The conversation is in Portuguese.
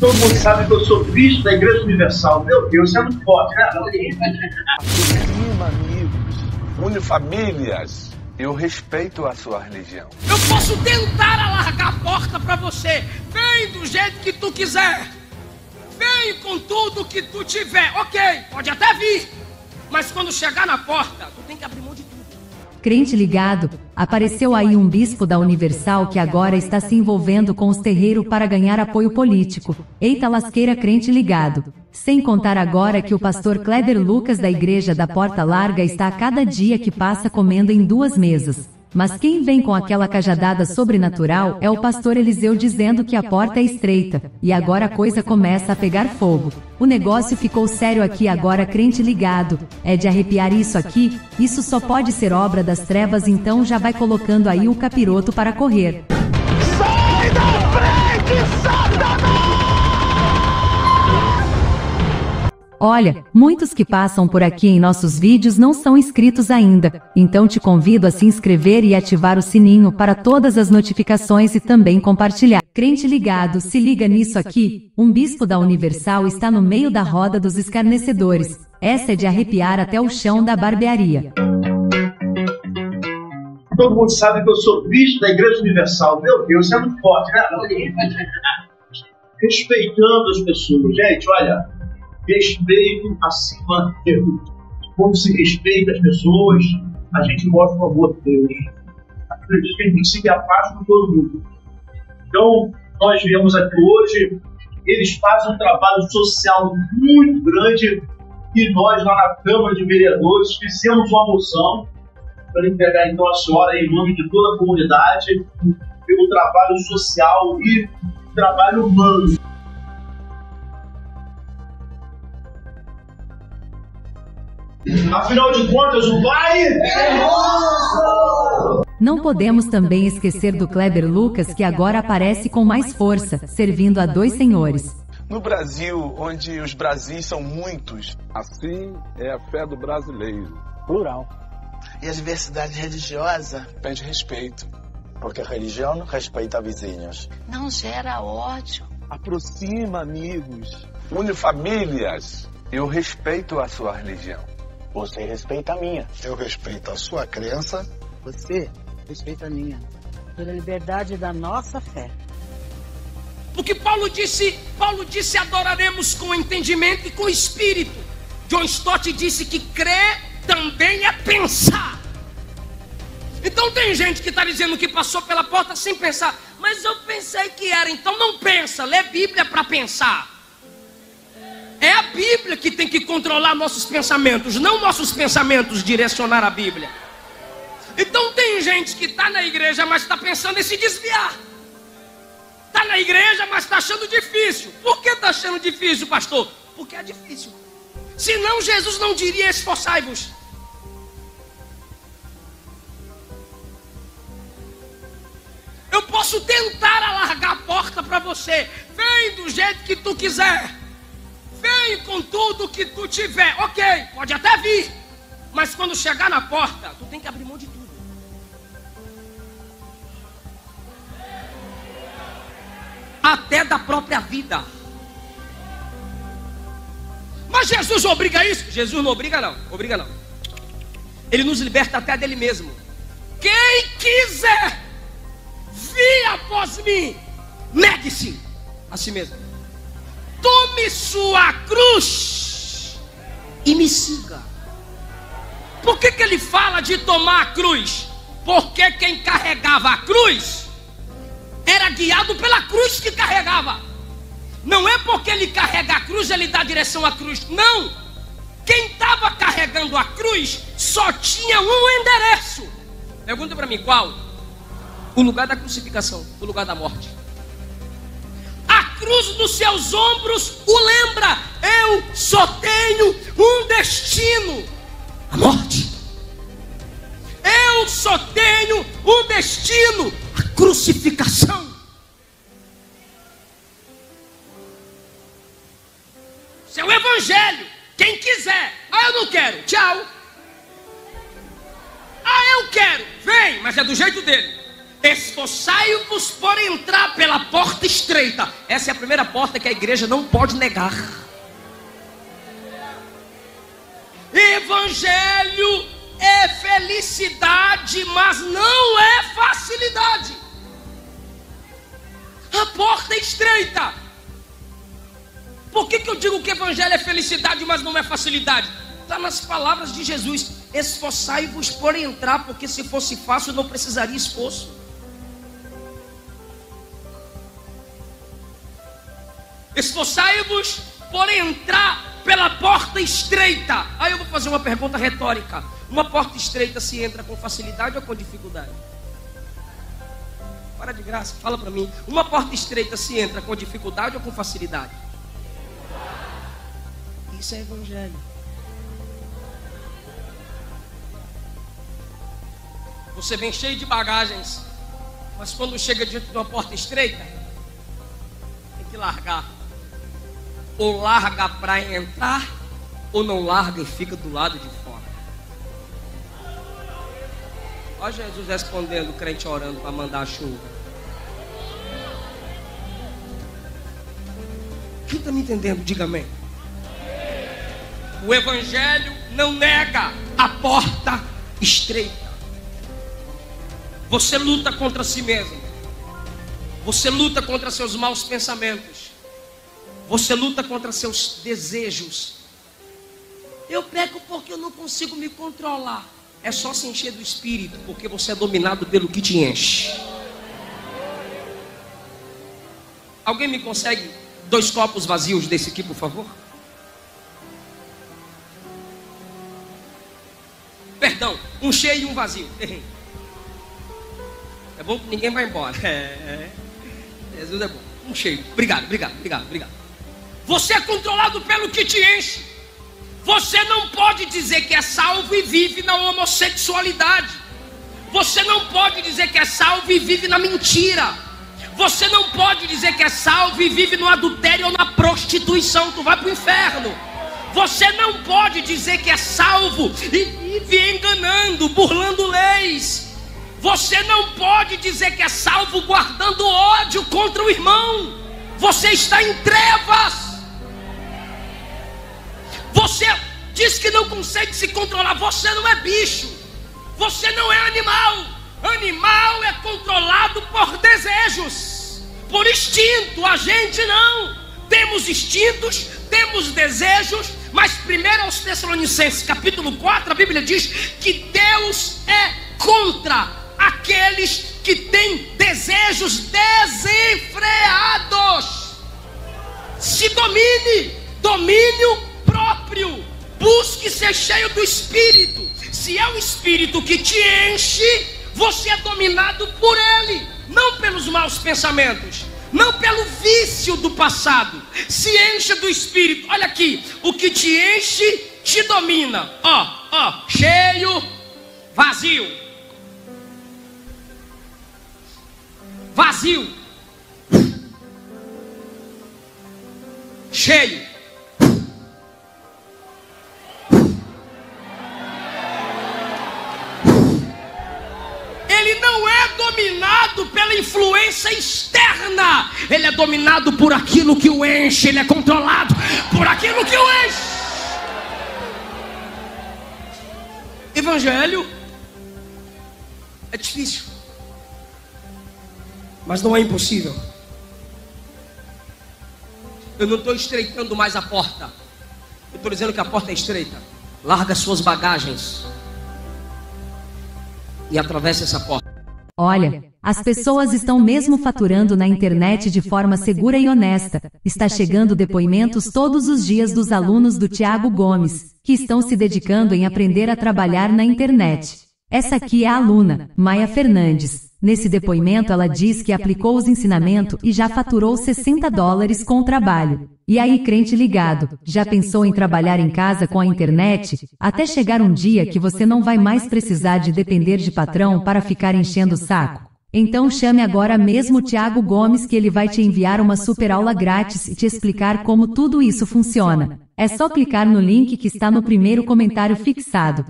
Todo mundo sabe que eu sou bicho da Igreja Universal. Meu Deus, você é muito forte, né? Amigos, une famílias. Eu respeito a sua religião. Eu posso tentar alargar a porta pra você. Vem do jeito que tu quiser. Vem com tudo que tu tiver. Ok, pode até vir. Mas quando chegar na porta, tu tem que abrir mão de tudo. Crente ligado, apareceu aí um bispo da Universal que agora está se envolvendo com os terreiros para ganhar apoio político. Eita lasqueira, crente ligado. Sem contar agora que o pastor Kleber Lucas da Igreja da Porta Larga está a cada dia que passa comendo em duas mesas. Mas quem vem com aquela cajadada sobrenatural é o pastor Elizeu dizendo que a porta é estreita, e agora a coisa começa a pegar fogo. O negócio ficou sério aqui agora, crente ligado, é de arrepiar isso aqui, isso só pode ser obra das trevas, então já vai colocando aí o capiroto para correr. Sai da frente, Satanás! Olha, muitos que passam por aqui em nossos vídeos não são inscritos ainda, então te convido a se inscrever e ativar o sininho para todas as notificações e também compartilhar. Crente ligado, se liga nisso aqui, um bispo da Universal está no meio da roda dos escarnecedores, essa é de arrepiar até o chão da barbearia. Todo mundo sabe que eu sou bispo da Igreja Universal, meu Deus, você é muito forte, né? Respeitando as pessoas, gente, olha... Respeito acima de tudo. Como se respeita as pessoas, a gente mostra o amor de Deus. Acredito que a gente se afasta de todo mundo. Então, nós viemos aqui hoje, eles fazem um trabalho social muito grande e nós, lá na Câmara de Vereadores, fizemos uma moção para entregar então a senhora em nome de toda a comunidade pelo trabalho social e trabalho humano. Afinal de contas, o Pai é nosso! Não podemos também esquecer do Kleber Lucas, que agora aparece com mais força, servindo a dois senhores. No Brasil, onde os Brasis são muitos, assim é a fé do brasileiro. Plural. E a diversidade religiosa pede respeito. Porque a religião não respeita vizinhos. Não gera ódio. Aproxima amigos. Une famílias. Eu respeito a sua religião. Você respeita a minha. Eu respeito a sua crença. Você respeita a minha. Pela liberdade da nossa fé. Porque Paulo disse adoraremos com entendimento e com espírito. John Stott disse que crer também é pensar. Então tem gente que está dizendo que passou pela porta sem pensar. Mas eu pensei que era, então não pensa. Lê Bíblia para pensar. É a Bíblia que tem que controlar nossos pensamentos, não nossos pensamentos direcionar a Bíblia. Então tem gente que está na igreja, mas está pensando em se desviar. Está na igreja, mas está achando difícil. Por que está achando difícil, pastor? Porque é difícil. Senão Jesus não diria esforçai-vos. Eu posso tentar alargar a porta para você. Vem do jeito que tu quiser. Vem com tudo que tu tiver. Ok, pode até vir. Mas quando chegar na porta, tu tem que abrir mão de tudo. Até da própria vida. Mas Jesus obriga isso? Jesus não obriga não. Obriga não. Ele nos liberta até dele mesmo. Quem quiser vir após mim, negue-se a si mesmo. Tome sua cruz e me siga. Por que ele fala de tomar a cruz? Porque quem carregava a cruz era guiado pela cruz que carregava. Não é porque ele carrega a cruz, ele dá direção à cruz. Não. Quem estava carregando a cruz só tinha um endereço. Pergunta para mim qual? O lugar da crucificação, o lugar da morte. Cruz dos seus ombros o lembra, eu só tenho um destino, a morte. Eu só tenho um destino, a crucificação. Seu evangelho, quem quiser, ah eu não quero, tchau. Ah eu quero, vem, mas é do jeito dele. Esforçai-vos por entrar pela porta estreita. Essa é a primeira porta que a igreja não pode negar. Evangelho é felicidade, mas não é facilidade. A porta é estreita. Por que eu digo que evangelho é felicidade, mas não é facilidade? Está nas palavras de Jesus: esforçai-vos por entrar, porque se fosse fácil não precisaria esforço. Esforçai-vos por entrar pela porta estreita. Aí eu vou fazer uma pergunta retórica: uma porta estreita se entra com facilidade ou com dificuldade? Para de graça, fala para mim. Uma porta estreita se entra com dificuldade ou com facilidade? Isso é evangelho. Você vem cheio de bagagens, mas quando chega diante de uma porta estreita, tem que largar. Ou larga para entrar, ou não larga e fica do lado de fora. Olha Jesus respondendo, o crente orando para mandar a chuva. Quem está me entendendo? Diga amém. O evangelho não nega a porta estreita. Você luta contra si mesmo. Você luta contra seus maus pensamentos. Você luta contra seus desejos. Eu peco porque eu não consigo me controlar. É só se encher do Espírito, porque você é dominado pelo que te enche. Alguém me consegue 2 copos vazios desse aqui, por favor? Perdão, um cheio e um vazio. É bom que ninguém vai embora. Jesus é bom. Um cheio. Obrigado. Você é controlado pelo que te enche. Você não pode dizer que é salvo e vive na homossexualidade. Você não pode dizer que é salvo e vive na mentira. Você não pode dizer que é salvo e vive no adultério ou na prostituição. Tu vai para o inferno. Você não pode dizer que é salvo e vive enganando, burlando leis. Você não pode dizer que é salvo guardando ódio contra o irmão. Você está em trevas. Você diz que não consegue se controlar. Você não é bicho. Você não é animal. Animal é controlado por desejos, por instinto. A gente não. Temos instintos, temos desejos. Mas primeiro aos Tessalonicenses, capítulo 4, a Bíblia diz que Deus é contra aqueles que têm desejos desenfreados. Se domine, domínio próprio. Busque ser cheio do Espírito. Se é o Espírito que te enche, você é dominado por ele, não pelos maus pensamentos. Não pelo vício do passado. Se encha do Espírito. Olha aqui, o que te enche, te domina. Ó, cheio, vazio. Vazio. Cheio. Ele não é dominado pela influência externa. Ele é dominado por aquilo que o enche. Ele é controlado por aquilo que o enche. Evangelho é difícil, mas não é impossível. Eu não estou estreitando mais a porta. Eu estou dizendo que a porta é estreita. Larga suas bagagens e atravessa essa porta. Olha, as pessoas estão mesmo faturando na internet de forma segura e honesta. Está chegando depoimentos todos os dias dos alunos do Thiago Gomes, que estão se dedicando em aprender a trabalhar na internet. Essa aqui é a aluna, Maia Fernandes. Nesse depoimento ela diz que aplicou os ensinamentos e já faturou $60 com o trabalho. E aí, crente ligado, já pensou em trabalhar em casa com a internet? Até chegar um dia que você não vai mais precisar de depender de patrão para ficar enchendo o saco. Então chame agora mesmo o Thiago Gomes, que ele vai te enviar uma super aula grátis e te explicar como tudo isso funciona. É só clicar no link que está no primeiro comentário fixado.